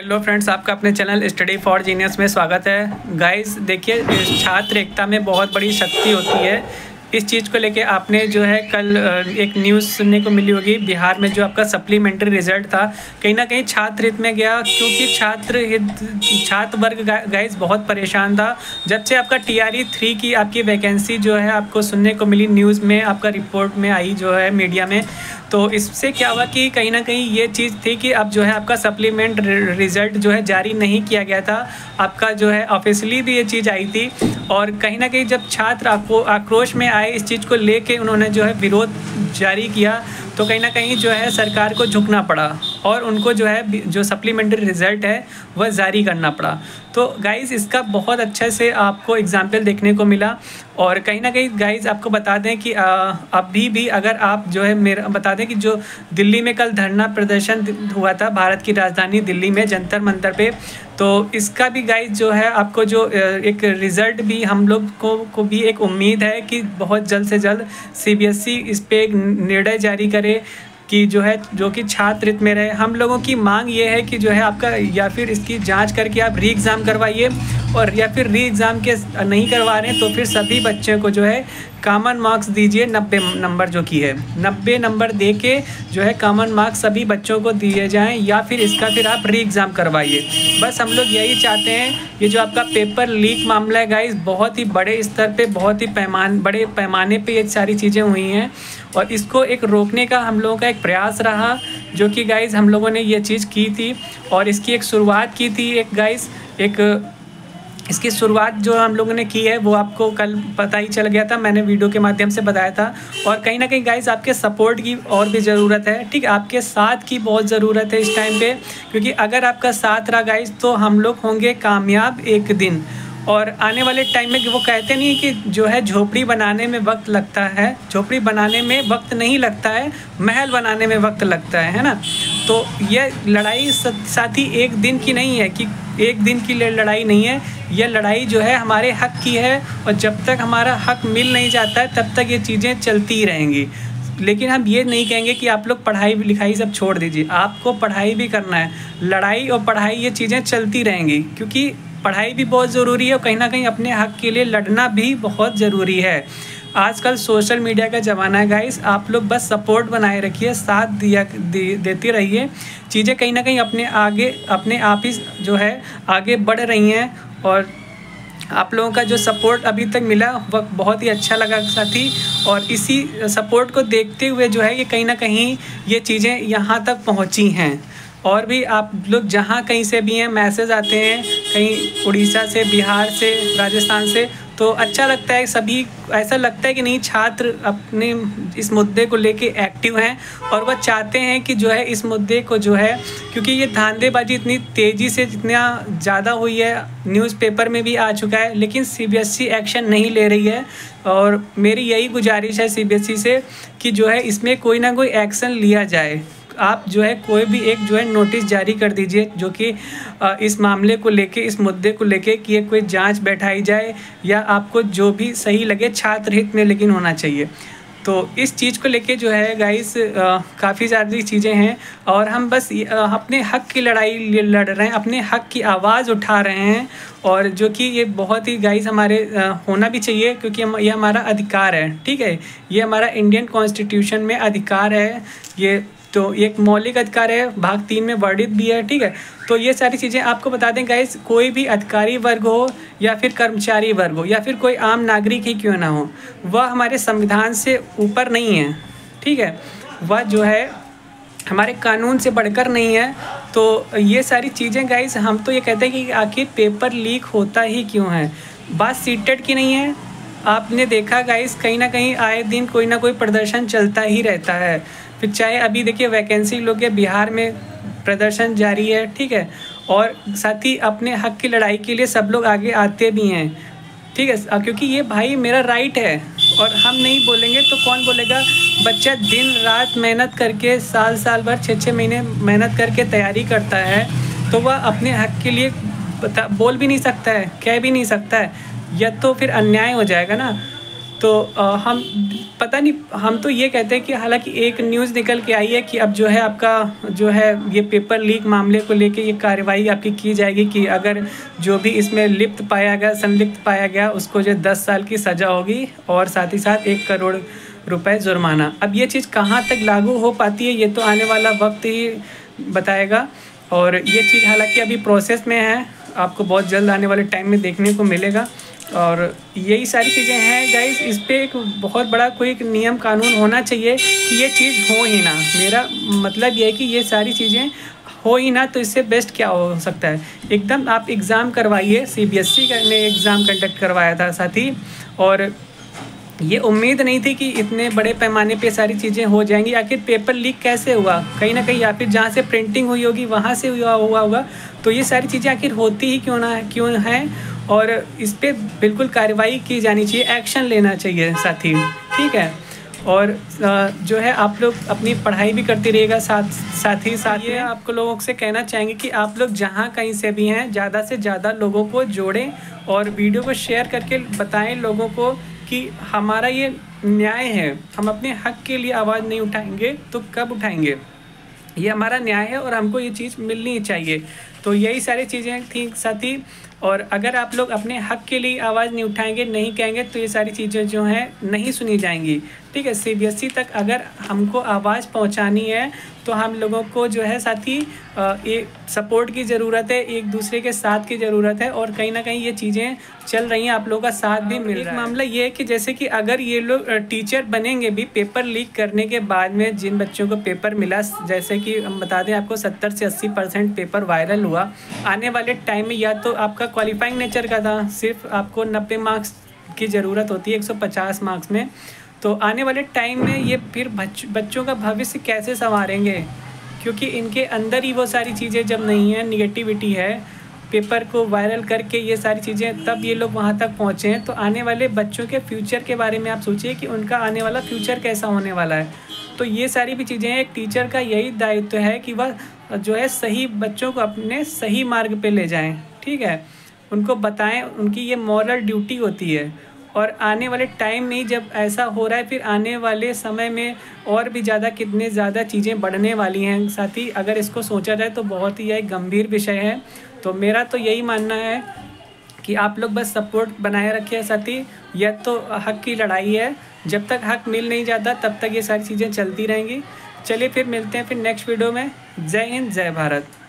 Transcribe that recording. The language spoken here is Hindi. हेलो फ्रेंड्स, आपका अपने चैनल स्टडी फॉर जीनियस में स्वागत है। गाइस देखिए, छात्र एकता में बहुत बड़ी शक्ति होती है। इस चीज़ को लेके आपने जो है कल एक न्यूज़ सुनने को मिली होगी। बिहार में जो आपका सप्लीमेंट्री रिजल्ट था, कहीं ना कहीं छात्र हित में गया, क्योंकि छात्र वर्ग गाइस बहुत परेशान था। जब से आपका TRE 3 की आपकी वैकेंसी जो है आपको सुनने को मिली, न्यूज़ में आपका रिपोर्ट में आई जो है मीडिया में, तो इससे क्या हुआ कि कहीं ना कहीं ये चीज़ थी कि अब जो है आपका सप्लीमेंट रिज़ल्ट जो है जारी नहीं किया गया था। आपका जो है ऑफिशियली भी ये चीज़ आई थी, और कहीं ना कहीं जब छात्र आक्रोश में आए, इस चीज़ को लेके उन्होंने जो है विरोध जारी किया, तो कहीं ना कहीं जो है सरकार को झुकना पड़ा और उनको जो है जो सप्लीमेंट्री रिज़ल्ट है वह जारी करना पड़ा। तो गाइज़ इसका बहुत अच्छे से आपको एग्जाम्पल देखने को मिला। और कहीं ना कहीं गाइज़ आपको बता दें कि अभी भी अगर आप जो है मेरा बता दें कि जो दिल्ली में कल धरना प्रदर्शन हुआ था भारत की राजधानी दिल्ली में जंतर मंतर पे, तो इसका भी गाइज़ जो है आपको जो एक रिज़ल्ट भी हम लोग को भी एक उम्मीद है कि बहुत जल्द से जल्द CBSE इस पर एक निर्णय जारी करे कि जो है जो कि छात्र हित में रहे। हम लोगों की मांग ये है कि जो है आपका या फिर इसकी जांच करके आप री एग्ज़ाम करवाइए, और या फिर री एग्ज़ाम के नहीं करवा रहे हैं तो फिर सभी बच्चों को जो है कॉमन मार्क्स दीजिए 90 नंबर, जो कि है 90 नंबर दे के जो है कॉमन मार्क्स सभी बच्चों को दिए जाएं, या फिर इसका फिर आप री एग्ज़ाम करवाइए। बस हम लोग यही चाहते हैं। ये जो आपका पेपर लीक मामला है गाइस, बहुत ही बड़े स्तर पे, बहुत ही बड़े पैमाने पे ये सारी चीज़ें हुई हैं, और इसको एक रोकने का हम लोगों का एक प्रयास रहा, जो कि गाइस हम लोगों ने ये चीज़ की थी और इसकी एक शुरुआत की थी। एक गाइस इसकी शुरुआत जो हम लोगों ने की है वो आपको कल पता ही चल गया था, मैंने वीडियो के माध्यम से बताया था। और कहीं ना कहीं गाइस आपके सपोर्ट की और भी ज़रूरत है, ठीक, आपके साथ की बहुत ज़रूरत है इस टाइम पे, क्योंकि अगर आपका साथ रहा गाइस तो हम लोग होंगे कामयाब एक दिन। और आने वाले टाइम में वो कहते नहीं कि जो है झोपड़ी बनाने में वक्त लगता है, झोपड़ी बनाने में वक्त नहीं लगता है, महल बनाने में वक्त लगता है ना। तो यह लड़ाई साथी एक दिन की नहीं है, कि एक दिन की लड़ाई नहीं है, यह लड़ाई जो है हमारे हक की है, और जब तक हमारा हक मिल नहीं जाता है तब तक ये चीज़ें चलती रहेंगी। लेकिन हम ये नहीं कहेंगे कि आप लोग पढ़ाई लिखाई सब छोड़ दीजिए, आपको पढ़ाई भी करना है। लड़ाई और पढ़ाई ये चीज़ें चलती रहेंगी, क्योंकि पढ़ाई भी बहुत ज़रूरी है और कहीं ना कहीं अपने हक के लिए लड़ना भी बहुत ज़रूरी है। आजकल सोशल मीडिया का ज़माना है गाइस, आप लोग बस सपोर्ट बनाए रखिए, साथ देते रहिए। चीज़ें कहीं ना कहीं अपने आप ही जो है आगे बढ़ रही हैं, और आप लोगों का जो सपोर्ट अभी तक मिला वह बहुत ही अच्छा लगा साथी। और इसी सपोर्ट को देखते हुए जो है ये कहीं ना कहीं ये चीज़ें यहाँ तक पहुँची हैं। और भी आप लोग जहाँ कहीं से भी हैं, मैसेज आते हैं कहीं उड़ीसा से, बिहार से, राजस्थान से, तो अच्छा लगता है। सभी ऐसा लगता है कि नहीं, छात्र अपने इस मुद्दे को लेके एक्टिव हैं, और वह चाहते हैं कि जो है इस मुद्दे को जो है, क्योंकि ये धांधलीबाजी इतनी तेज़ी से जितना ज़्यादा हुई है, न्यूज़पेपर में भी आ चुका है, लेकिन CBSE एक्शन नहीं ले रही है। और मेरी यही गुजारिश है CBSE से कि जो है इसमें कोई ना कोई एक्शन लिया जाए। आप जो है कोई भी एक जो है नोटिस जारी कर दीजिए, जो कि इस मामले को लेके, इस मुद्दे को लेके कि ये कोई जांच बैठाई जाए, या आपको जो भी सही लगे छात्र हित में लेकिन होना चाहिए। तो इस चीज़ को लेके जो है गाइस काफ़ी सारी चीज़ें हैं, और हम बस अपने हक की लड़ाई लड़ रहे हैं, अपने हक की आवाज़ उठा रहे हैं, और जो कि ये बहुत ही गाइस हमारे होना भी चाहिए, क्योंकि ये हमारा अधिकार है, ठीक है, ये हमारा इंडियन कॉन्स्टिट्यूशन में अधिकार है, ये तो एक मौलिक अधिकार है, भाग 3 में वर्णित भी है, ठीक है। तो ये सारी चीज़ें आपको बता दें गाइस, कोई भी अधिकारी वर्ग हो या फिर कर्मचारी वर्ग हो या फिर कोई आम नागरिक ही क्यों ना हो, वह हमारे संविधान से ऊपर नहीं है, ठीक है, वह जो है हमारे कानून से बढ़कर नहीं है। तो ये सारी चीज़ें गाइस, हम तो ये कहते हैं कि आखिर पेपर लीक होता ही क्यों है। बात सीटेट की नहीं है, आपने देखा गाइस कहीं ना कहीं आए दिन कोई ना कोई प्रदर्शन चलता ही रहता है, फिर चाहे अभी देखिए वैकेंसी लोग बिहार में प्रदर्शन जारी है, ठीक है। और साथ ही अपने हक की लड़ाई के लिए सब लोग आगे आते भी हैं, ठीक है, क्योंकि ये भाई मेरा राइट है, और हम नहीं बोलेंगे तो कौन बोलेगा। बच्चा दिन रात मेहनत करके, साल साल भर, 6-6 महीने मेहनत करके तैयारी करता है, तो वह अपने हक के लिए बोल भी नहीं सकता है, कह भी नहीं सकता है, या तो फिर अन्याय हो जाएगा ना। तो हम पता नहीं, हम तो ये कहते हैं कि हालांकि एक न्यूज़ निकल के आई है कि अब जो है आपका जो है ये पेपर लीक मामले को लेके ये कार्रवाई आपकी की जाएगी कि अगर जो भी इसमें लिप्त पाया गया, संलिप्त पाया गया, उसको जो 10 साल की सज़ा होगी और साथ ही साथ 1 करोड़ रुपए जुर्माना। अब ये चीज़ कहाँ तक लागू हो पाती है ये तो आने वाला वक्त ही बताएगा, और ये चीज़ हालांकि अभी प्रोसेस में है, आपको बहुत जल्द आने वाले टाइम में देखने को मिलेगा। और यही सारी चीज़ें हैं गाइस, इस पर एक बहुत बड़ा कोई एक नियम कानून होना चाहिए कि ये चीज़ हो ही ना। मेरा मतलब यह है कि ये सारी चीज़ें हो ही ना, तो इससे बेस्ट क्या हो सकता है। एकदम आप एग्ज़ाम करवाइए, CBSE ने एग्ज़ाम कंडक्ट करवाया था साथ ही, और ये उम्मीद नहीं थी कि इतने बड़े पैमाने पे सारी चीज़ें हो जाएंगी। आखिर पेपर लीक कैसे हुआ, कहीं ना कहीं या फिर जहाँ से प्रिंटिंग हुई होगी वहाँ से हुआ होगा। तो ये सारी चीज़ें आखिर होती ही क्यों ना है, क्यों हैं, और इस पर बिल्कुल कार्रवाई की जानी चाहिए, एक्शन लेना चाहिए साथी, ठीक है। और जो है आप लोग अपनी पढ़ाई भी करते रहिएगा, साथ ही ये आप लोगों से कहना चाहेंगे कि आप लोग जहाँ कहीं से भी हैं ज़्यादा से ज़्यादा लोगों को जोड़ें और वीडियो को शेयर करके बताएं लोगों को कि हमारा ये न्याय है, हम अपने हक़ के लिए आवाज़ नहीं उठाएंगे तो कब उठाएंगे। ये हमारा न्याय है और हमको ये चीज़ मिलनी चाहिए। तो यही सारी चीज़ें थी साथी, और अगर आप लोग अपने हक़ के लिए आवाज़ नहीं उठाएंगे, नहीं कहेंगे, तो ये सारी चीज़ें जो हैं नहीं सुनी जाएंगी, ठीक है। CBSE तक अगर हमको आवाज़ पहुंचानी है तो हम लोगों को जो है साथी ये सपोर्ट की ज़रूरत है, एक दूसरे के साथ की ज़रूरत है, और कहीं ना कहीं ये चीज़ें चल रही हैं, आप लोगों का साथ भी मिल रहा है। मामला ये है कि जैसे कि अगर ये लोग टीचर बनेंगे भी पेपर लीक करने के बाद में, जिन बच्चों को पेपर मिला, जैसे कि हम बता दें आपको 70 से 80% पेपर वायरल हुआ, आने वाले टाइम में या तो आपका क्वालिफाइंग नेचर का था, सिर्फ आपको 90 मार्क्स की ज़रूरत होती है 150 मार्क्स में, तो आने वाले टाइम में ये फिर बच्चों का भविष्य कैसे संवारेंगे, क्योंकि इनके अंदर ही वो सारी चीज़ें जब नहीं है, निगेटिविटी है, पेपर को वायरल करके ये सारी चीज़ें, तब ये लोग वहाँ तक पहुँचे हैं। तो आने वाले बच्चों के फ्यूचर के बारे में आप सोचिए कि उनका आने वाला फ्यूचर कैसा होने वाला है। तो ये सारी भी चीज़ें हैं, एक टीचर का यही दायित्व है कि वह जो है सही बच्चों को अपने सही मार्ग पे ले जाएं, ठीक है, उनको बताएं, उनकी ये मॉरल ड्यूटी होती है। और आने वाले टाइम में जब ऐसा हो रहा है, फिर आने वाले समय में और भी ज़्यादा कितने ज़्यादा चीज़ें बढ़ने वाली हैं साथी, अगर इसको सोचा जाए तो बहुत ही एक गंभीर विषय है। तो मेरा तो यही मानना है कि आप लोग बस सपोर्ट बनाए रखिए साथी, यह तो हक़ की लड़ाई है, जब तक हक़ मिल नहीं जाता तब तक ये सारी चीज़ें चलती रहेंगी। चलिए फिर मिलते हैं फिर नेक्स्ट वीडियो में। जय हिंद, जय भारत।